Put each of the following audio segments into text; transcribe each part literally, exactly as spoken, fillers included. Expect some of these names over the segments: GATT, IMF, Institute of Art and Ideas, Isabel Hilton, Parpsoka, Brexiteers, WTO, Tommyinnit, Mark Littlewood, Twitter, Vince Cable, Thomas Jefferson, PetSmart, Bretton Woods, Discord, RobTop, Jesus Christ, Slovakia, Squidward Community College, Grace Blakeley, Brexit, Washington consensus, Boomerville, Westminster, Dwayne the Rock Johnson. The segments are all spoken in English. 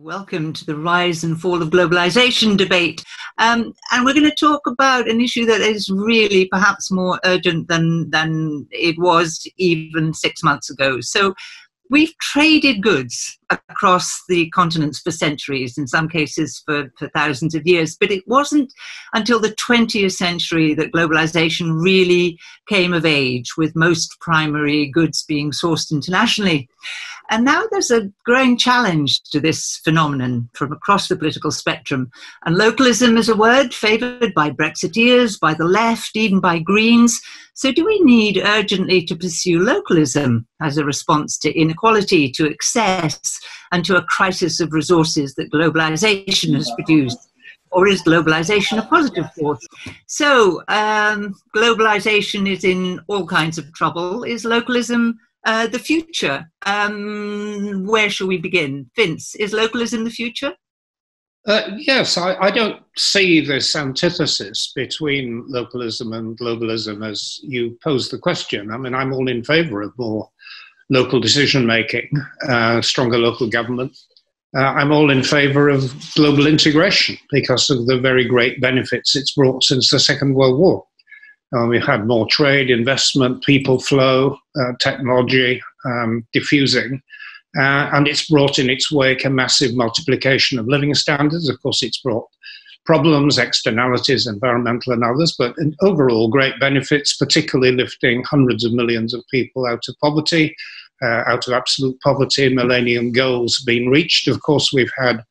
Welcome to the Rise and Fall of Globalization debate. Um, and we're going to talk about an issue that is really perhaps more urgent than, than it was even six months ago. So we've traded goods across the continents for centuries, in some cases for, for thousands of years. But it wasn't until the twentieth century that globalization really came of age, with most primary goods being sourced internationally. And now there's a growing challenge to this phenomenon from across the political spectrum. And localism is a word favoured by Brexiteers, by the left, even by Greens. So do we need urgently to pursue localism as a response to inequality, to excess, and to a crisis of resources that globalization has produced? Or is globalization a positive force? So um, globalization is in all kinds of trouble. Is localism Uh, the future? Um, where shall we begin? Vince, is localism the future? Uh, yes, I, I don't see this antithesis between localism and globalism as you pose the question. I mean, I'm all in favour of more local decision-making, uh, stronger local government. Uh, I'm all in favour of global integration because of the very great benefits it's brought since the Second World War. Uh, we've had more trade, investment, people flow, uh, technology um, diffusing, uh, and it's brought in its wake a massive multiplication of living standards. Of course, it's brought problems, externalities, environmental and others, but in overall great benefits, particularly lifting hundreds of millions of people out of poverty, uh, out of absolute poverty, millennium goals being reached. Of course, we've had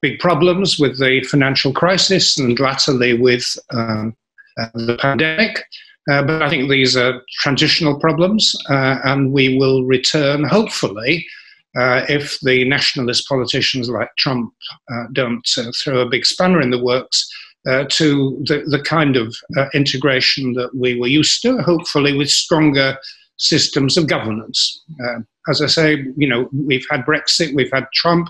big problems with the financial crisis and latterly with um, Uh, the pandemic, uh, but I think these are transitional problems, uh, and we will return, hopefully, uh, if the nationalist politicians like Trump uh, don't uh, throw a big spanner in the works, uh, to the, the kind of uh, integration that we were used to, hopefully with stronger systems of governance. Uh, as I say, you know, we've had Brexit, we've had Trump.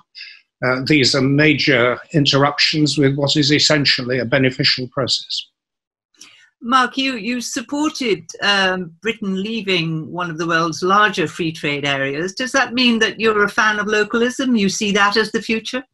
Uh, these are major interruptions with what is essentially a beneficial process. Mark, you, you supported um, Britain leaving one of the world's larger free trade areas. Does that mean that you're a fan of localism? You see that as the future?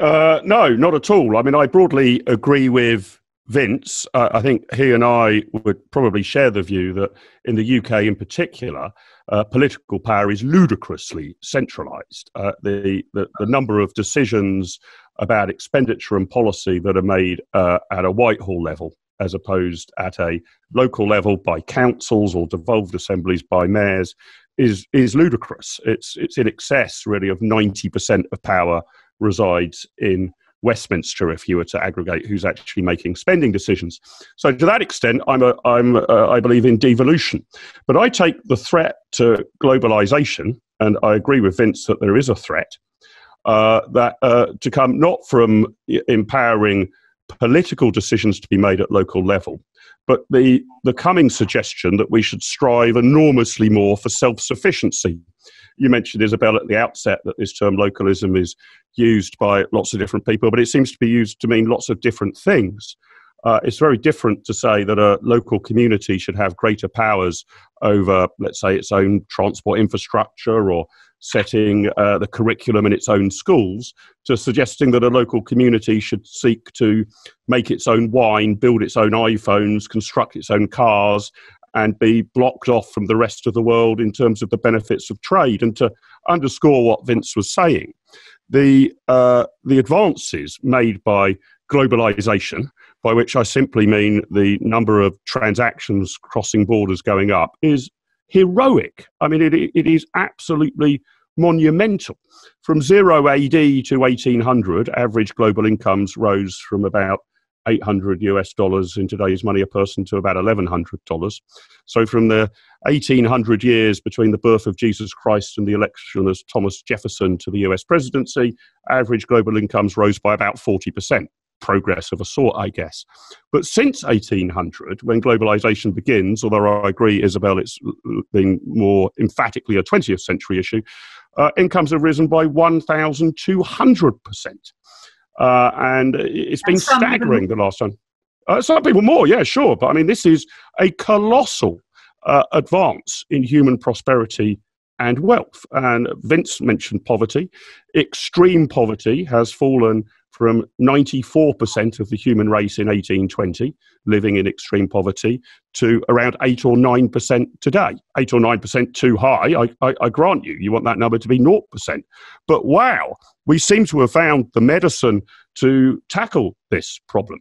Uh, no, not at all. I mean, I broadly agree with Vince. Uh, I think he and I would probably share the view that in the U K in particular, uh, political power is ludicrously centralised. Uh, the, the, the number of decisions about expenditure and policy that are made uh, at a Whitehall level as opposed at a local level by councils or devolved assemblies by mayors, is is ludicrous. It's it's in excess, really, of ninety percent of power resides in Westminster, if you were to aggregate who's actually making spending decisions. So to that extent, I'm a, I'm a, I believe in devolution. But I take the threat to globalisation, and I agree with Vince that there is a threat, uh, that uh, to come not from empowering political decisions to be made at local level, but the, the coming suggestion that we should strive enormously more for self-sufficiency. You mentioned, Isabel, at the outset that this term localism is used by lots of different people, but it seems to be used to mean lots of different things. Uh, it's very different to say that a local community should have greater powers over, let's say, its own transport infrastructure or setting uh, the curriculum in its own schools, to suggesting that a local community should seek to make its own wine, build its own iPhones, construct its own cars, and be blocked off from the rest of the world in terms of the benefits of trade. And to underscore what Vince was saying, the, uh, the advances made by globalization, by which I simply mean the number of transactions crossing borders going up, is heroic. I mean, it, it is absolutely monumental. From zero A D to eighteen hundred, average global incomes rose from about eight hundred US dollars in today's money a person to about eleven hundred dollars. So from the eighteen hundred years between the birth of Jesus Christ and the election of Thomas Jefferson to the U S presidency, average global incomes rose by about forty percent. Progress of a sort, I guess. But since eighteen hundred, when globalization begins, although I agree, Isabel, it's been more emphatically a twentieth century issue, uh, incomes have risen by one thousand two hundred percent. Uh, and it's been staggering the last time. Uh, some people more, yeah, sure. But I mean, this is a colossal uh, advance in human prosperity and wealth. And Vince mentioned poverty. Extreme poverty has fallen from ninety-four percent of the human race in eighteen twenty living in extreme poverty to around eight or nine percent today. eight or nine percent too high, I, I, I grant you. You want that number to be zero percent. But wow, we seem to have found the medicine to tackle this problem.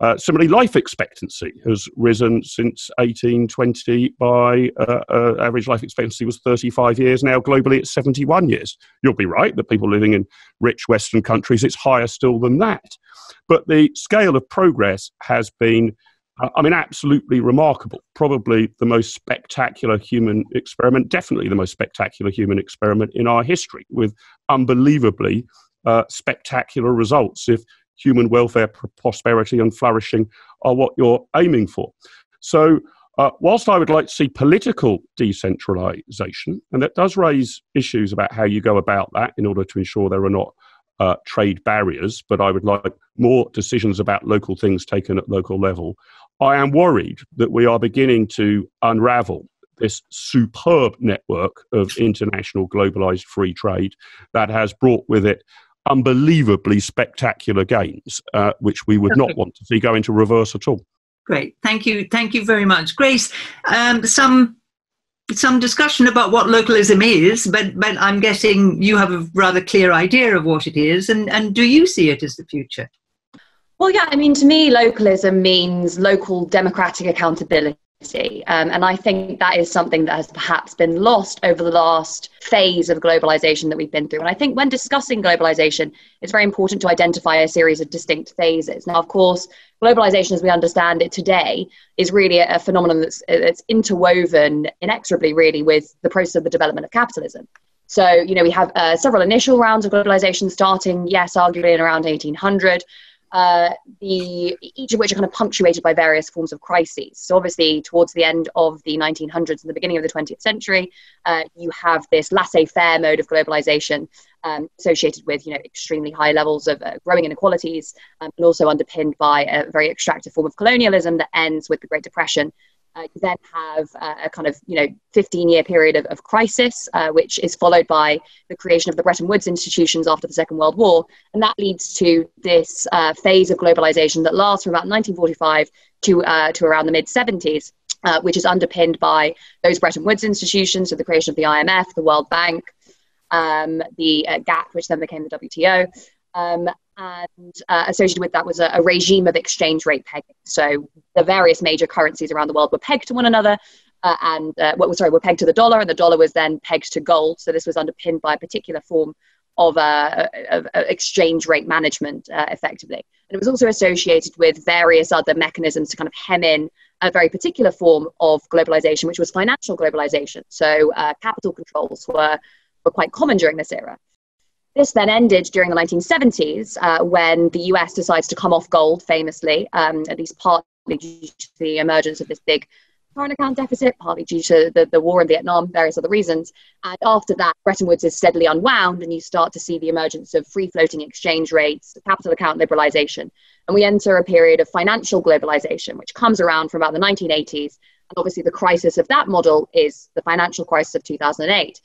Uh, similarly, life expectancy has risen since eighteen twenty by uh, uh, average life expectancy was thirty-five years. Now, globally, it's seventy-one years. You'll be right that people living in rich Western countries, it's higher still than that. But the scale of progress has been, uh, I mean, absolutely remarkable. Probably the most spectacular human experiment, definitely the most spectacular human experiment in our history, with unbelievably uh, spectacular results. If human welfare, prosperity and flourishing are what you're aiming for. So uh, whilst I would like to see political decentralisation, and that does raise issues about how you go about that in order to ensure there are not uh, trade barriers, but I would like more decisions about local things taken at local level, I am worried that we are beginning to unravel this superb network of international globalised free trade that has brought with it unbelievably spectacular gains, uh, which we would not want to see go into reverse at all. Great. Thank you. Thank you very much. Grace, um, some some discussion about what localism is, but, but I'm guessing you have a rather clear idea of what it is, and, and do you see it as the future? Well, yeah, I mean, to me, localism means local democratic accountability. Um, and I think that is something that has perhaps been lost over the last phase of globalization that we've been through. And I think when discussing globalization, it's very important to identify a series of distinct phases. Now, of course, globalization as we understand it today is really a, a phenomenon that's, that's interwoven inexorably, really, with the process of the development of capitalism. So, you know, we have uh, several initial rounds of globalization starting, yes, arguably in around eighteen hundred. Uh, the, each of which are kind of punctuated by various forms of crises. So obviously towards the end of the nineteen hundreds and the beginning of the twentieth century, uh, you have this laissez-faire mode of globalization um, associated with, you know, extremely high levels of uh, growing inequalities um, and also underpinned by a very extractive form of colonialism that ends with the Great Depression. Uh, you then have uh, a kind of, you know, fifteen-year period of, of crisis, uh, which is followed by the creation of the Bretton Woods institutions after the Second World War. And that leads to this uh, phase of globalization that lasts from about nineteen forty-five to, uh, to around the mid seventies, uh, which is underpinned by those Bretton Woods institutions, so the creation of the I M F, the World Bank, um, the uh, GATT, which then became the W T O. Um, and uh, associated with that was a, a regime of exchange rate pegging. So the various major currencies around the world were pegged to one another, uh, and uh, well, sorry, were pegged to the dollar, and the dollar was then pegged to gold. So this was underpinned by a particular form of, uh, of, of exchange rate management, uh, effectively. And it was also associated with various other mechanisms to kind of hem in a very particular form of globalization, which was financial globalization. So uh, capital controls were, were quite common during this era. This then ended during the nineteen seventies uh, when the U S decides to come off gold, famously, um, at least partly due to the emergence of this big current account deficit, partly due to the, the war in Vietnam, various other reasons. And after that, Bretton Woods is steadily unwound and you start to see the emergence of free-floating exchange rates, capital account liberalization. And we enter a period of financial globalization, which comes around from about the nineteen eighties. And obviously the crisis of that model is the financial crisis of two thousand eight.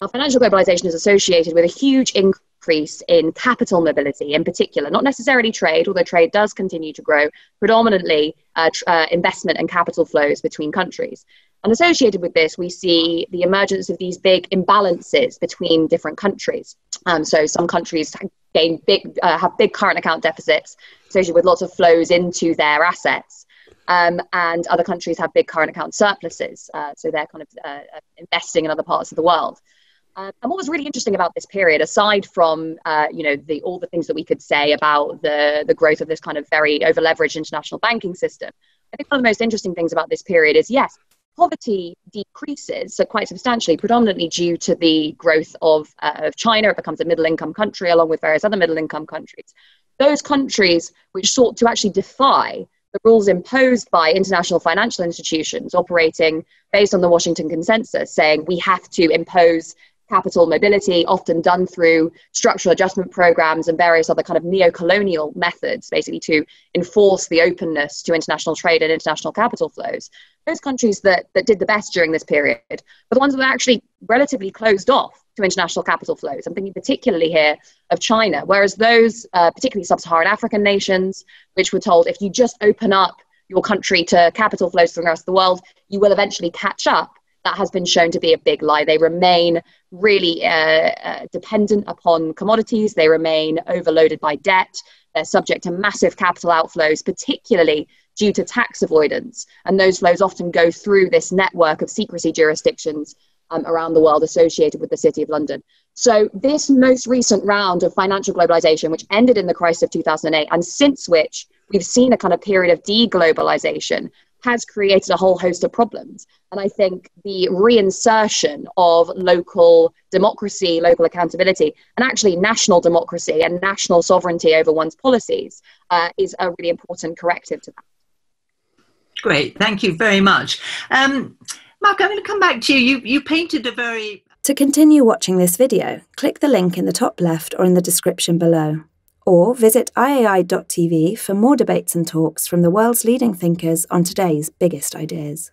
Now, financial globalization is associated with a huge increase in capital mobility in particular, not necessarily trade, although trade does continue to grow, predominantly uh, tr uh, investment and capital flows between countries. And associated with this, we see the emergence of these big imbalances between different countries. Um, so some countries gain big, uh, have big current account deficits associated with lots of flows into their assets. Um, and other countries have big current account surpluses, uh, so they're kind of uh, investing in other parts of the world. Um, and what was really interesting about this period, aside from uh, you know the, all the things that we could say about the, the growth of this kind of very over-leveraged international banking system, I think one of the most interesting things about this period is, yes, poverty decreases, so quite substantially, predominantly due to the growth of, uh, of China. It becomes a middle-income country along with various other middle-income countries. Those countries which sought to actually defy the rules imposed by international financial institutions operating based on the Washington consensus, saying we have to impose capital mobility, often done through structural adjustment programs and various other kind of neo-colonial methods, basically to enforce the openness to international trade and international capital flows. Those countries that, that did the best during this period were the ones that were actually relatively closed off to international capital flows. I'm thinking particularly here of China, whereas those, uh, particularly sub-Saharan African nations, which were told if you just open up your country to capital flows from the rest of the world, you will eventually catch up. That has been shown to be a big lie. They remain really uh, uh, dependent upon commodities. They remain overloaded by debt. They're subject to massive capital outflows, particularly due to tax avoidance. And those flows often go through this network of secrecy jurisdictions um, around the world associated with the City of London. So this most recent round of financial globalization, which ended in the crisis of two thousand eight, and since which we've seen a kind of period of deglobalization, has created a whole host of problems. And I think the reinsertion of local democracy, local accountability, and actually national democracy and national sovereignty over one's policies uh, is a really important corrective to that. Great, thank you very much. Um, Mark, I'm going to come back to you. You, you painted a very... To continue watching this video, click the link in the top left or in the description below. Or visit I A I dot T V for more debates and talks from the world's leading thinkers on today's biggest ideas.